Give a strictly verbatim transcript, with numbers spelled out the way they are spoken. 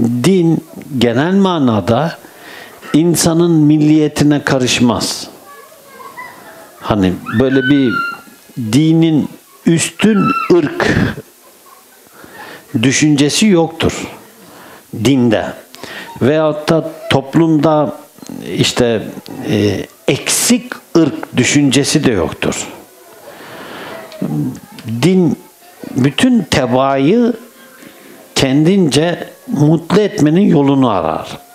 din genel manada insanın milliyetine karışmaz. Hani böyle bir dinin üstün ırk düşüncesi yoktur dinde. Veyahut da toplumda işte e, eksik ırk düşüncesi de yoktur. Din bütün tebaayı kendince mutlu etmenin yolunu arar.